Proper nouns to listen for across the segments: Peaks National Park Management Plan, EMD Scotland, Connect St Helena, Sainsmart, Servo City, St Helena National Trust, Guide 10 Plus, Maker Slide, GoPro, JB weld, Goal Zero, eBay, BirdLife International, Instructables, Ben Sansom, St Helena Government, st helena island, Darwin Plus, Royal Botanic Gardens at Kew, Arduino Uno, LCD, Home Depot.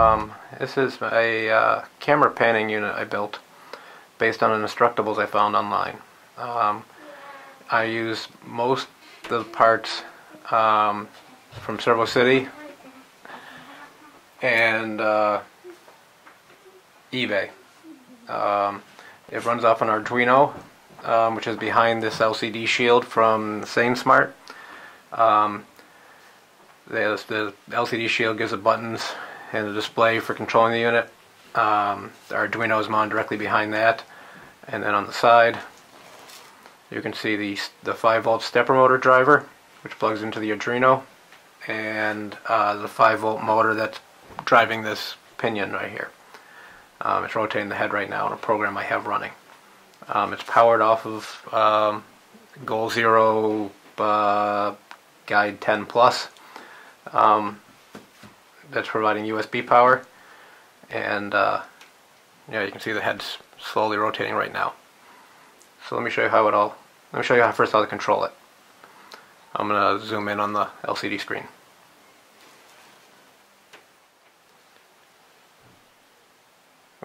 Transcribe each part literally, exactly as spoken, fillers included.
Um, this is a uh, camera panning unit I built based on Instructables I found online. Um, I use most of the parts um, from Servo City and uh, eBay. Um, it runs off an Arduino, um, which is behind this L C D shield from Sainsmart. Um, there's the L C D shield gives the buttons and the display for controlling the unit. Um, the Arduino is mounted directly behind that, and then on the side you can see the, the five volt stepper motor driver, which plugs into the Arduino, and uh, the five volt motor that's driving this pinion right here. Um, it's rotating the head right now in a program I have running. Um, it's powered off of um, Goal Zero uh, Guide ten plus. Um, that's providing U S B power, and uh, yeah, you can see the head's slowly rotating right now. So let me show you how it all. Let me show you how first how to control it. I'm going to zoom in on the L C D screen.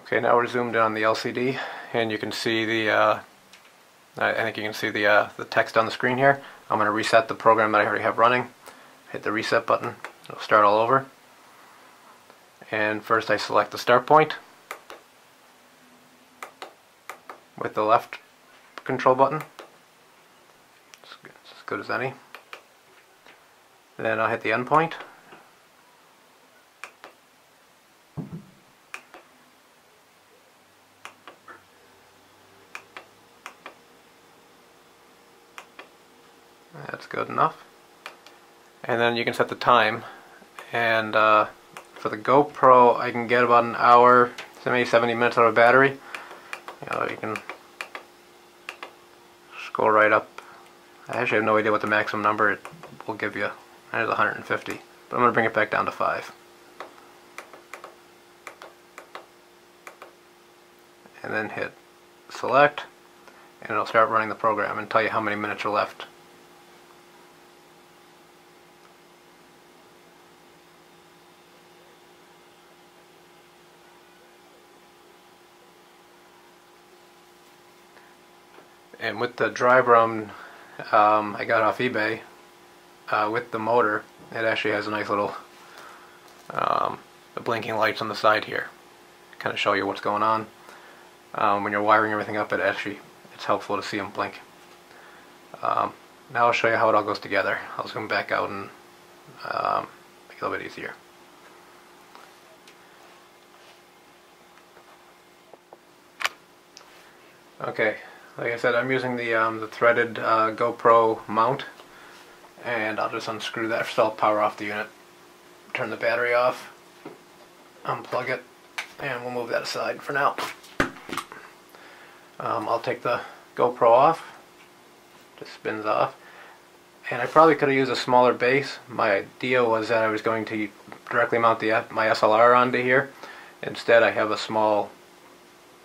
Okay, now we're zoomed in on the L C D, and you can see the. Uh, I think you can see the uh, the text on the screen here. I'm going to reset the program that I already have running. Hit the reset button. It'll start all over. And first, I select the start point with the left control button. It's as good as any. Then I'll hit the end point. That's good enough. And then you can set the time. And uh, for the GoPro, I can get about an hour, maybe seventy minutes out of battery. You know, you can go right up. I actually have no idea what the maximum number it will give you. That is one hundred fifty, but I'm going to bring it back down to five. And then hit select, and it'll start running the program and tell you how many minutes are left. And with the drive run um, I got off eBay, uh, with the motor, it actually has a nice little um, the blinking lights on the side here, kind of show you what's going on. Um, when you're wiring everything up, it actually it's helpful to see them blink. Um, now I'll show you how it all goes together. I'll zoom back out and um, make it a little bit easier. Okay. Like I said, I'm using the, um, the threaded uh, GoPro mount, and I'll just unscrew that, so I'll power off the unit, turn the battery off, unplug it, and we'll move that aside for now. Um, I'll take the GoPro off, just spins off, and I probably could have used a smaller base. My idea was that I was going to directly mount the F my S L R onto here. Instead, I have a small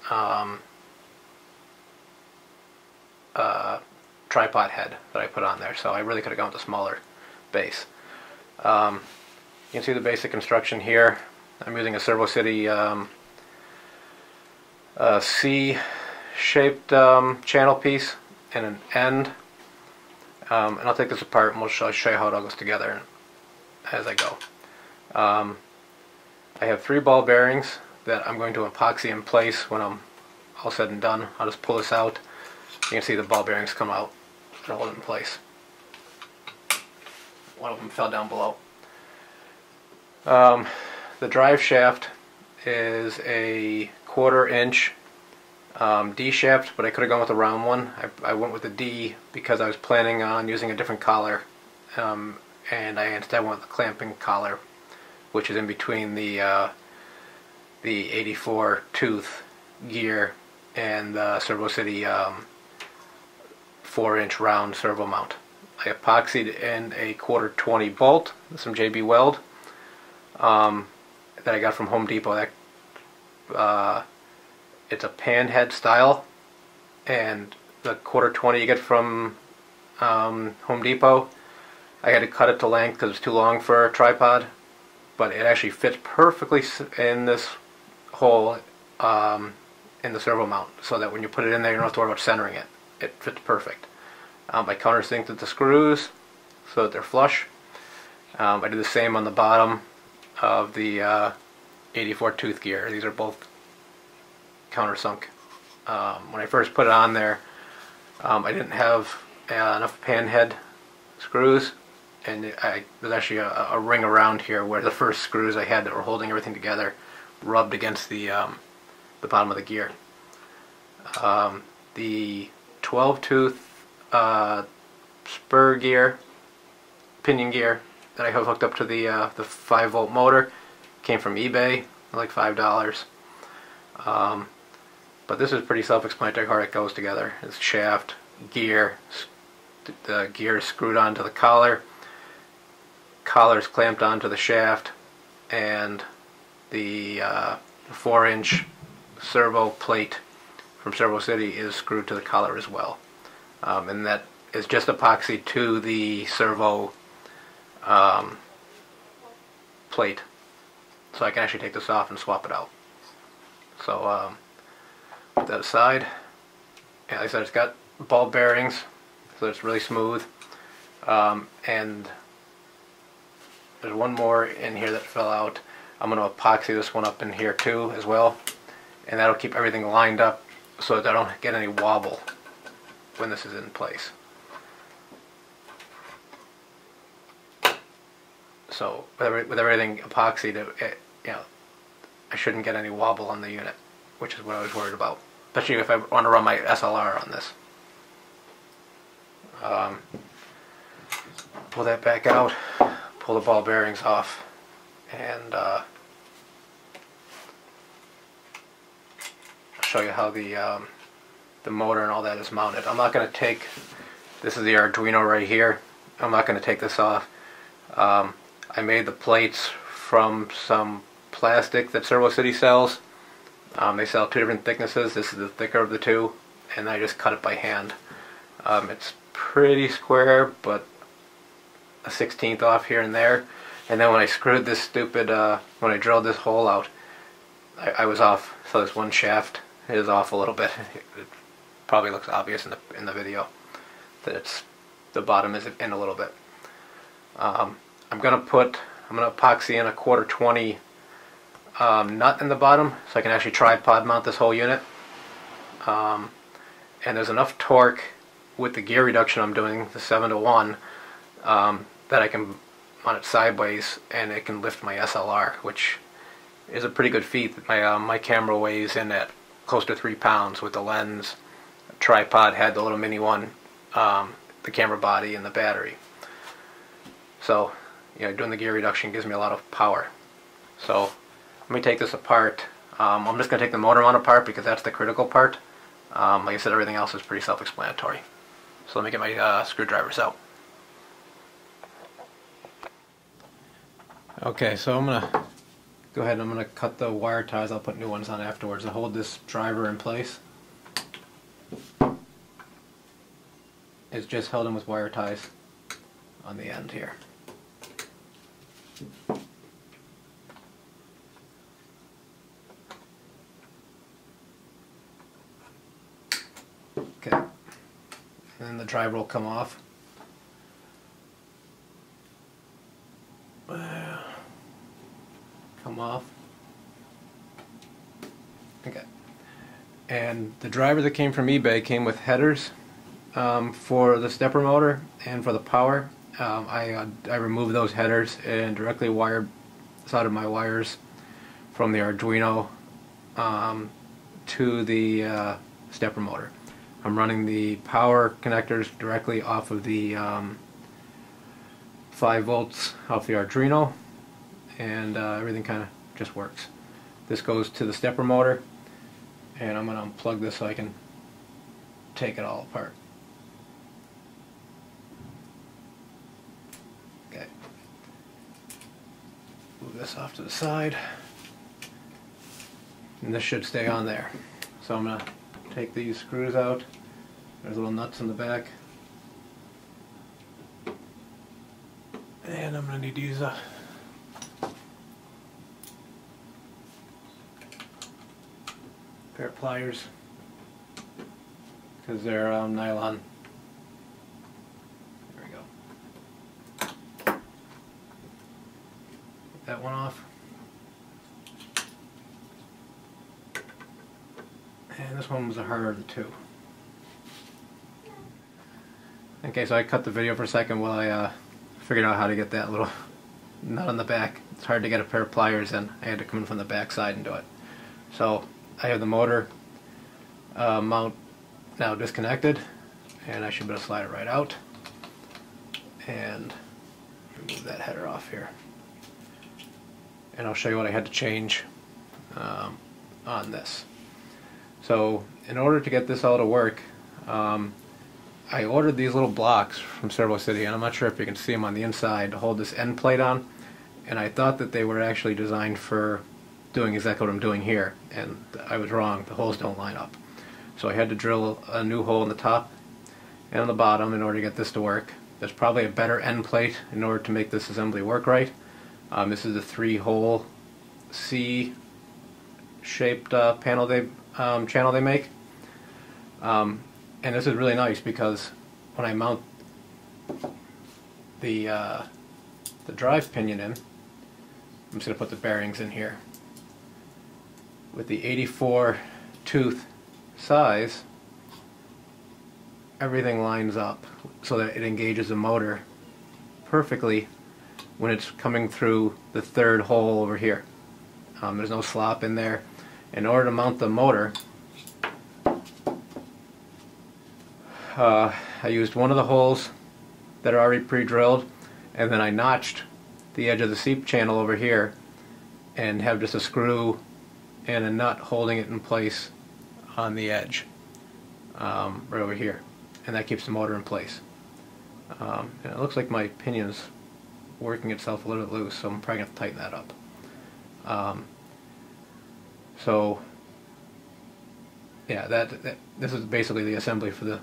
um, Uh, tripod head that I put on there, so I really could have gone with a smaller base. Um, you can see the basic construction here. I'm using a Servo City um, C-shaped um, channel piece and an end, um, and I'll take this apart and we'll show, show you how it all goes together as I go. Um, I have three ball bearings that I'm going to epoxy in place when I'm all said and done. I'll just pull this out. You can see the ball bearings come out and hold it in place. One of them fell down below. Um, the drive shaft is a quarter inch um, D shaft, but I could have gone with a round one. I, I went with a D because I was planning on using a different collar, um, and I instead went with the clamping collar, which is in between the uh, the eighty-four tooth gear and the Servo City um, four inch round servo mount. I epoxied in a quarter twenty bolt with some J B weld um, that I got from Home Depot. That, uh, it's a pan head style, and the quarter twenty you get from um, Home Depot, I had to cut it to length because it's too long for a tripod, but it actually fits perfectly in this hole um, in the servo mount, so that when you put it in there you don't have to worry about centering it. It fits perfect. Um, I countersinked the screws so that they're flush. Um, I did the same on the bottom of the uh, eighty-four tooth gear. These are both countersunk. Um, when I first put it on there, um, I didn't have uh, enough pan head screws, and I, there's actually a, a ring around here where the first screws I had that were holding everything together rubbed against the um, the bottom of the gear. Um, the twelve tooth uh, spur gear, pinion gear that I have hooked up to the uh, the five volt motor came from eBay, like five dollars. Um, but this is pretty self-explanatory how it goes together. It's shaft, gear, the gear is screwed onto the collar, collar's clamped onto the shaft, and the uh, four inch servo plate from Servo City is screwed to the collar as well. Um, and that is just epoxy to the servo um, plate. So I can actually take this off and swap it out. So um, put that aside. Yeah, like I said, it's got ball bearings, so it's really smooth. Um, and there's one more in here that fell out. I'm going to epoxy this one up in here too as well, and that'll keep everything lined up so that I don't get any wobble when this is in place. So with, every, with everything epoxied, it, it, you know, I shouldn't get any wobble on the unit, which is what I was worried about, especially if I want to run my S L R on this. Um, pull that back out, pull the ball bearings off, and uh, I'll show you how the um, the motor and all that is mounted. I'm not going to take, this is the Arduino right here, I'm not going to take this off. Um, I made the plates from some plastic that Servo City sells. Um, they sell two different thicknesses. This is the thicker of the two, and I just cut it by hand. Um, it's pretty square, but a sixteenth off here and there. And then when I screwed this stupid, uh, when I drilled this hole out, I, I was off. So this one shaft is off a little bit. It probably looks obvious in the in the video that it's the bottom is in a little bit. Um, I'm gonna put I'm gonna epoxy in a quarter twenty um, nut in the bottom, so I can actually tripod mount this whole unit. Um, and there's enough torque with the gear reduction I'm doing, the seven to one, um, that I can mount it sideways and it can lift my S L R, which is a pretty good feat. My uh, my camera weighs in at close to three pounds with the lens, a tripod had the little mini one, um, the camera body, and the battery. So, you know, doing the gear reduction gives me a lot of power. So, let me take this apart. Um, I'm just going to take the motor mount apart because that's the critical part. Um, like I said, everything else is pretty self-explanatory. So let me get my uh, screwdrivers out. Okay, so I'm going to go ahead and I'm going to cut the wire ties. I'll put new ones on afterwards to hold this driver in place. It's just held in with wire ties on the end here. Okay, and then the driver will come off. Come off. Okay, and the driver that came from eBay came with headers um, for the stepper motor and for the power. Um, I, uh, I removed those headers and directly wired, soldered my wires from the Arduino um, to the uh, stepper motor. I'm running the power connectors directly off of the um, five volts off the Arduino, and uh, everything kind of just works. This goes to the stepper motor, and I'm going to unplug this so I can take it all apart. Move this off to the side, and this should stay on there. So I'm going to take these screws out. There's little nuts in the back, and I'm going to need to use a pair of pliers because they're um, nylon. There we go. Get that one off. And this one was the harder of the two. Okay, so I cut the video for a second while I uh, figured out how to get that little nut on the back. It's hard to get a pair of pliers in. I had to come in from the back side and do it. So I have the motor uh, mount now disconnected, and I should be able to slide it right out. And remove that header off here. And I'll show you what I had to change um, on this. So in order to get this all to work, um, I ordered these little blocks from Servo City, and I'm not sure if you can see them on the inside, to hold this end plate on, and I thought that they were actually designed for doing exactly what I'm doing here, and I was wrong. The holes don't line up. So I had to drill a new hole in the top and on the bottom in order to get this to work. There's probably a better end plate in order to make this assembly work right. Um, this is a three-hole C-shaped uh, panel they Um, channel they make, um, and this is really nice because when I mount the uh, the drive pinion in, I'm just going to put the bearings in here with the eighty-four tooth size. Everything lines up so that it engages the motor perfectly when it's coming through the third hole over here. Um, there's no slop in there. In order to mount the motor, uh, I used one of the holes that are already pre-drilled, and then I notched the edge of the seep channel over here and have just a screw and a nut holding it in place on the edge um, right over here, and that keeps the motor in place. Um, and it looks like my pinion's working itself a little bit loose, so I'm probably going to tighten that up. Um, So, yeah, that, that this is basically the assembly for the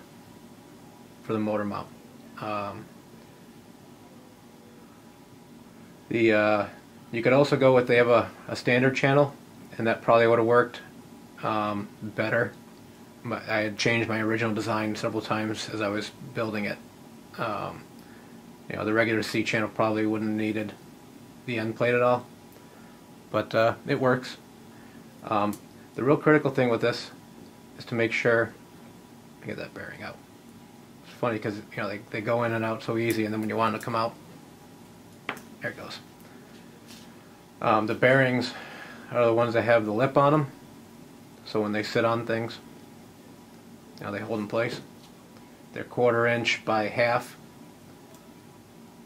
for the motor mount. Um, the uh, you could also go with, they have a, a standard channel, and that probably would have worked um, better. I had changed my original design several times as I was building it. Um, you know, the regular C channel probably wouldn't have needed the end plate at all, but uh, it works. Um, the real critical thing with this is to make sure I get that bearing out. It's funny because, you know, they, they go in and out so easy, and then when you want them to come out, there it goes. Um, the bearings are the ones that have the lip on them, so when they sit on things, you know, they hold in place. They're quarter inch by half,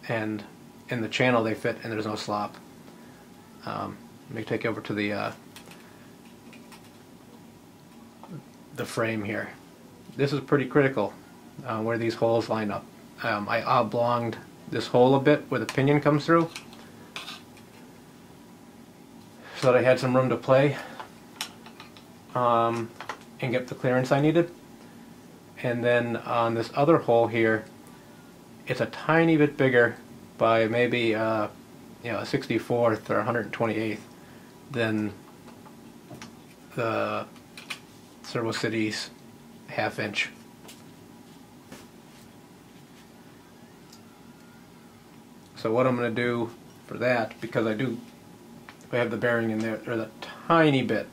and in the channel they fit, and there's no slop. Um, let me take you over to the uh, the frame here. This is pretty critical, uh, where these holes line up. Um, I oblonged this hole a bit where the pinion comes through so that I had some room to play um, and get the clearance I needed. And then on this other hole here, it's a tiny bit bigger by maybe uh, you know, a sixty-fourth or one hundred twenty-eighth than the Servo City's half inch. So what I'm going to do for that, because I do I have the bearing in there, there's a tiny bit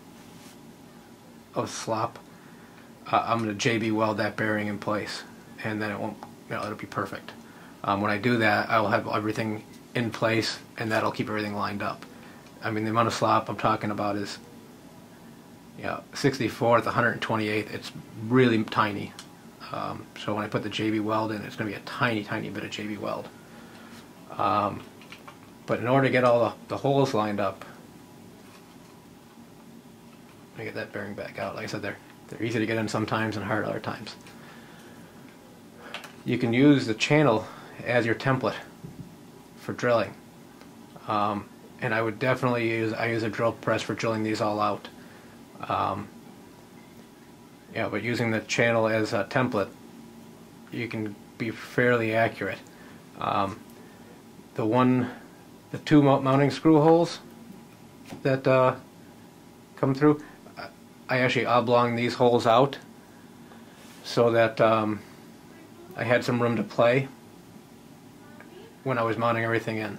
of slop, uh, I'm going to J B weld that bearing in place, and then it won't, you know, it'll be perfect. Um, when I do that, I'll have everything in place, and that'll keep everything lined up. I mean, the amount of slop I'm talking about is, yeah, sixty-fourth, one hundred twenty-eighth, it's really tiny. Um, so when I put the J B weld in, it's going to be a tiny, tiny bit of J B weld. Um, but in order to get all the, the holes lined up, I get that bearing back out. Like I said, they're, they're easy to get in sometimes and hard other times. You can use the channel as your template for drilling. Um, and I would definitely use, I use a drill press for drilling these all out. Um, yeah, but using the channel as a template, you can be fairly accurate. Um, the one, the two mounting screw holes that uh, come through, I actually oblonged these holes out so that um, I had some room to play when I was mounting everything in.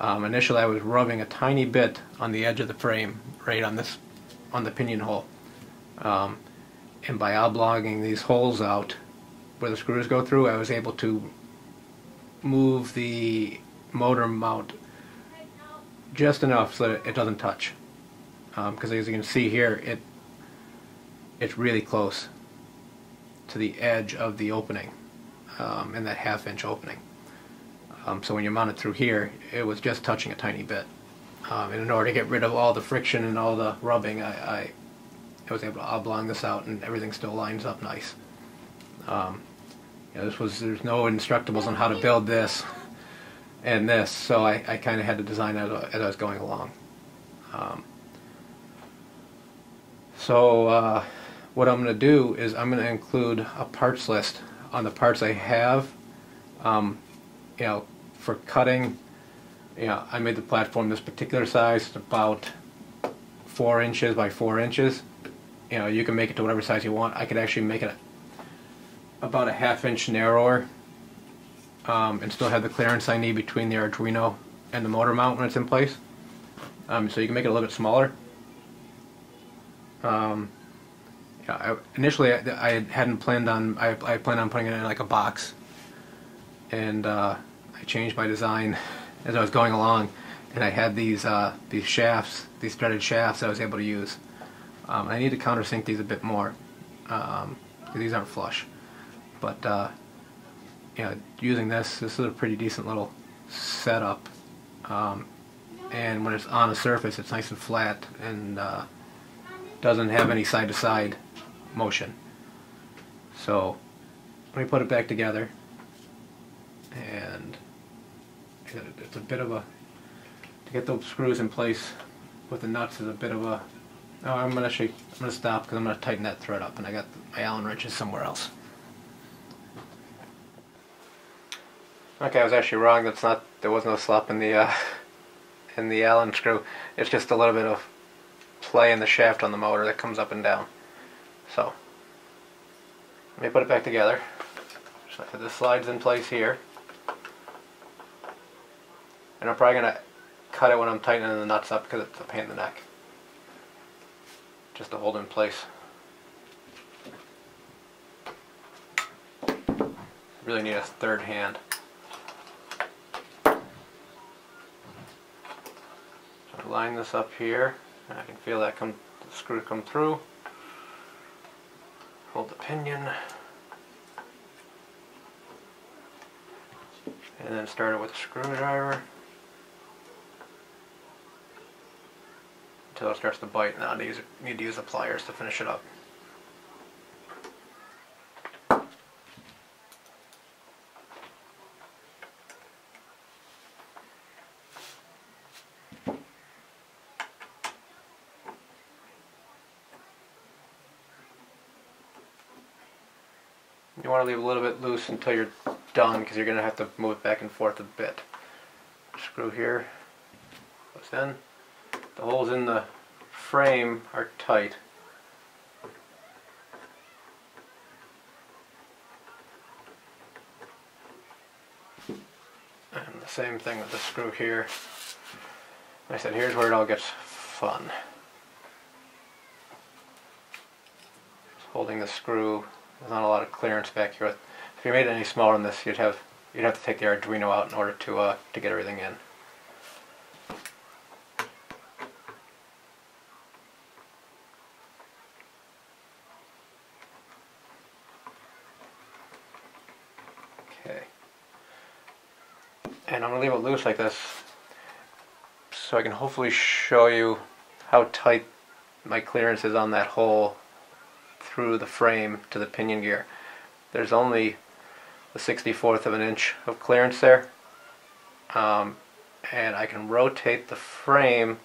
Um, initially I was rubbing a tiny bit on the edge of the frame, right on this, on the pinion hole. Um, and by oblonging these holes out where the screws go through, I was able to move the motor mount just enough so that it doesn't touch. Because um, as you can see here, it it's really close to the edge of the opening, um, in that half inch opening. Um, so when you mount it through here, it was just touching a tiny bit. Um, and in order to get rid of all the friction and all the rubbing, I, I, I was able to oblong this out, and everything still lines up nice. Um, you know, this was there's no Instructables on how to build this and this, so I, I kind of had to design it as I was going along. Um, so uh, what I'm going to do is I'm going to include a parts list on the parts I have. Um, you know, for cutting, you know, I made the platform this particular size. It's about four inches by four inches. You know, you can make it to whatever size you want. I could actually make it about a half inch narrower, um, and still have the clearance I need between the Arduino and the motor mount when it's in place. Um, so you can make it a little bit smaller. Um, yeah, I, initially I, I hadn't planned on, I, I planned on putting it in like a box, and uh, I changed my design as I was going along, and I had these uh, these shafts, these threaded shafts that I was able to use. Um, I need to countersink these a bit more, um, these aren't flush. But uh, you know, using this, this is a pretty decent little setup, um, and when it's on a surface, it's nice and flat and uh, doesn't have any side-to-side motion. So let me put it back together, and it's a bit of a to get those screws in place with the nuts is a bit of a. Oh, I'm gonna actually I'm gonna stop because I'm gonna tighten that thread up, and I got my Allen wrenches somewhere else. Okay, I was actually wrong. That's not. There was no slop in the uh, in the Allen screw. It's just a little bit of play in the shaft on the motor that comes up and down. So let me put it back together. So this slides in place here, and I'm probably gonna cut it when I'm tightening the nuts up because it's a pain in the neck, just to hold it in place. Really need a third hand. Line this up here, and I can feel that come, the screw come through. Hold the pinion, and then start it with a screwdriver until it starts to bite. Now I need to use the pliers to finish it up. You want to leave a little bit loose until you're done, because you're going to have to move it back and forth a bit. Screw here goes in. The holes in the frame are tight. And the same thing with the screw here. Like I said, here's where it all gets fun. Just holding the screw. There's not a lot of clearance back here. If you made it any smaller than this, you'd have you'd have to take the Arduino out in order to uh, to get everything in. Okay. And I'm gonna leave it loose like this, so I can hopefully show you how tight my clearance is on that hole through the frame to the pinion gear. There's only a sixty-fourth of an inch of clearance there, um, and I can rotate the frame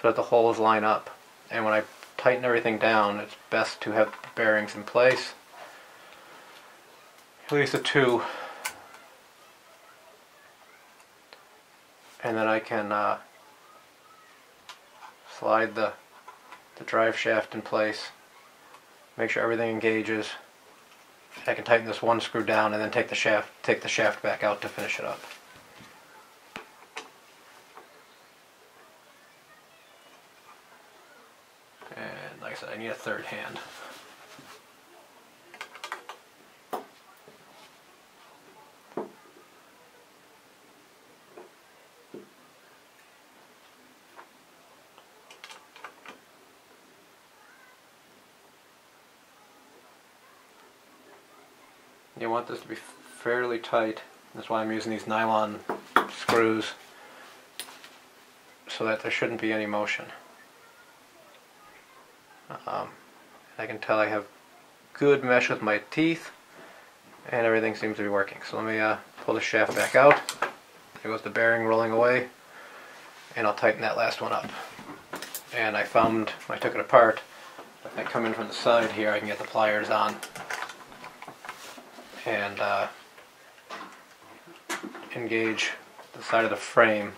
so that the holes line up. And when I tighten everything down, it's best to have the bearings in place, at least the two, and then I can uh, slide the the drive shaft in place, make sure everything engages. I can tighten this one screw down and then take the shaft, take the shaft back out to finish it up. And like I said, I need a third hand. You want this to be fairly tight. That's why I'm using these nylon screws, so that there shouldn't be any motion. Um, I can tell I have good mesh with my teeth, and everything seems to be working. So let me uh, pull the shaft back out. There goes the bearing rolling away, and I'll tighten that last one up. And I found, when I took it apart, if I come in from the side here, I can get the pliers on and uh, engage the side of the frame.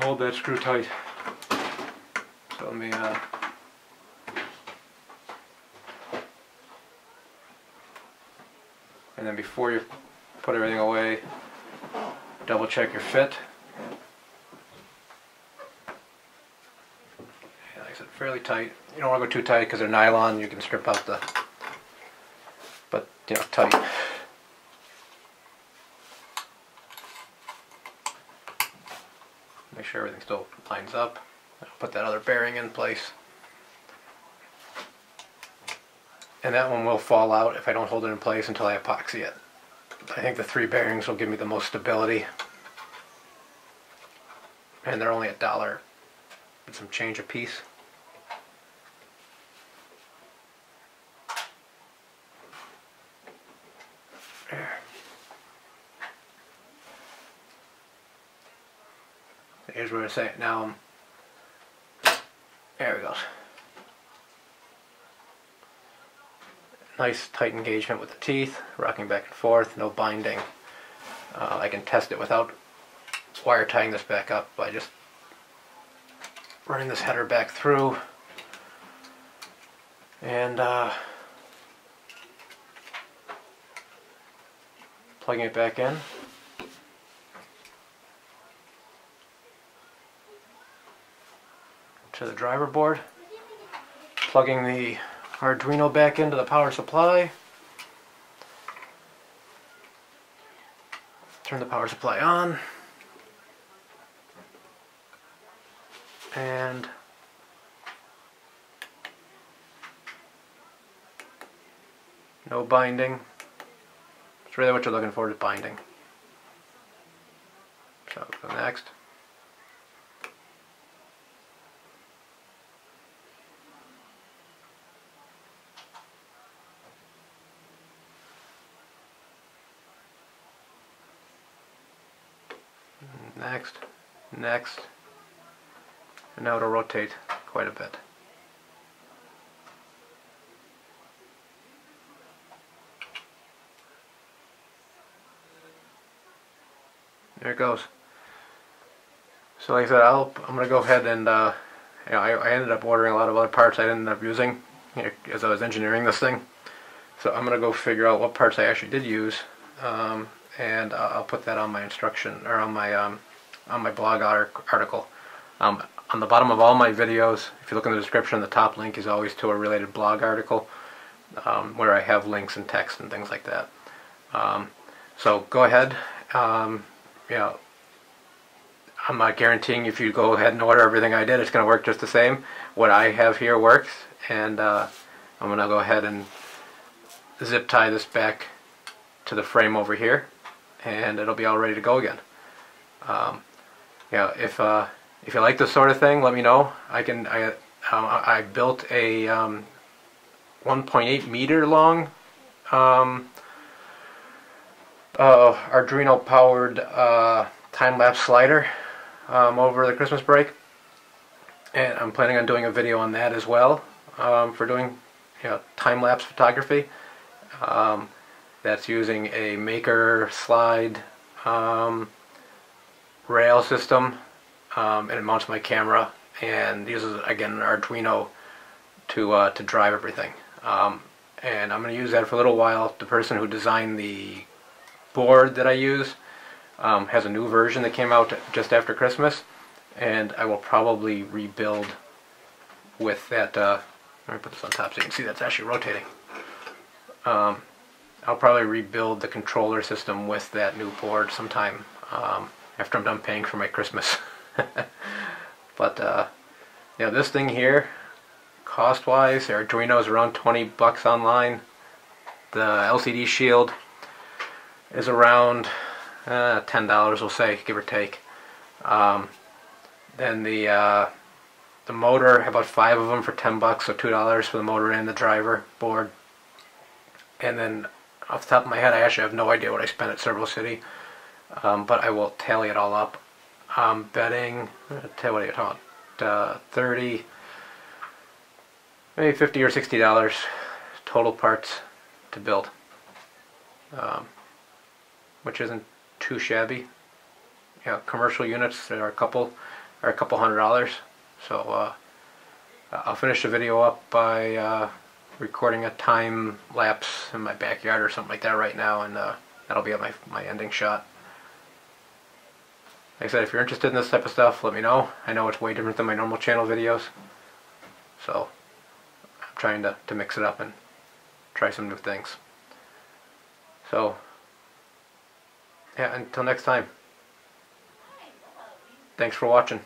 Hold that screw tight. So let me uh, and then before you put everything away, double check your fit. Yeah, like I said, fairly tight. You don't want to go too tight because they're nylon. You can strip out the, but you know, tight. Make sure everything still lines up. I'll put that other bearing in place. And that one will fall out if I don't hold it in place until I epoxy it. I think the three bearings will give me the most stability. And they're only a dollar and some change a piece. Here's where I say it now. There we go. Nice tight engagement with the teeth, rocking back and forth, no binding. Uh, I can test it without wire tying this back up by just running this header back through. And uh, plugging it back in. To the driver board, plugging the Arduino back into the power supply. Turn the power supply on, and no binding. It's really what you're looking for, is binding. So go next. Next, next, and now it'll rotate quite a bit. There it goes. So like I said, I'll, I'm going to go ahead and, uh, you know, I, I ended up ordering a lot of other parts I ended up using, you know, as I was engineering this thing. So I'm going to go figure out what parts I actually did use, um, and uh, I'll put that on my instruction, or on my um, on my blog article. Um, on the bottom of all my videos, if you look in the description, the top link is always to a related blog article um, where I have links and text and things like that. Um, so go ahead. Um, you know, I'm not guaranteeing if you go ahead and order everything I did, it's going to work just the same. What I have here works, and uh, I'm going to go ahead and zip tie this back to the frame over here, and it'll be all ready to go again. Um, you know, if uh, if you like this sort of thing, let me know. I can I uh, I built a um, one point eight meter long um, uh, Arduino powered uh, time lapse slider um, over the Christmas break, and I'm planning on doing a video on that as well, um, for doing, you know, time lapse photography. Um, That's using a Maker Slide um, rail system, um, and it mounts my camera and uses again an Arduino to uh, to drive everything. Um, and I'm going to use that for a little while. The person who designed the board that I use um, has a new version that came out just after Christmas, and I will probably rebuild with that. Uh, let me put this on top so you can see that's actually rotating. Um, I'll probably rebuild the controller system with that new board sometime um, after I'm done paying for my Christmas. But uh, yeah, this thing here, cost-wise, the Arduino is around twenty bucks online. The L C D shield is around uh, ten dollars, we'll say, give or take. Um, then the uh, the motor, about five of them for ten bucks, so two dollars for the motor and the driver board. And then, off the top of my head, I actually have no idea what I spent at Servo City, um, but I will tally it all up. I'm betting, tell what are you talking about, uh, thirty, maybe fifty or sixty dollars total parts to build, um, which isn't too shabby. Yeah, commercial units that are a couple, are a couple hundred dollars. So uh, I'll finish the video up by. Uh, recording a time lapse in my backyard or something like that right now, and uh, that'll be my, my ending shot. Like I said, if you're interested in this type of stuff, let me know. I know it's way different than my normal channel videos, so I'm trying to, to mix it up and try some new things. So yeah, until next time, thanks for watching.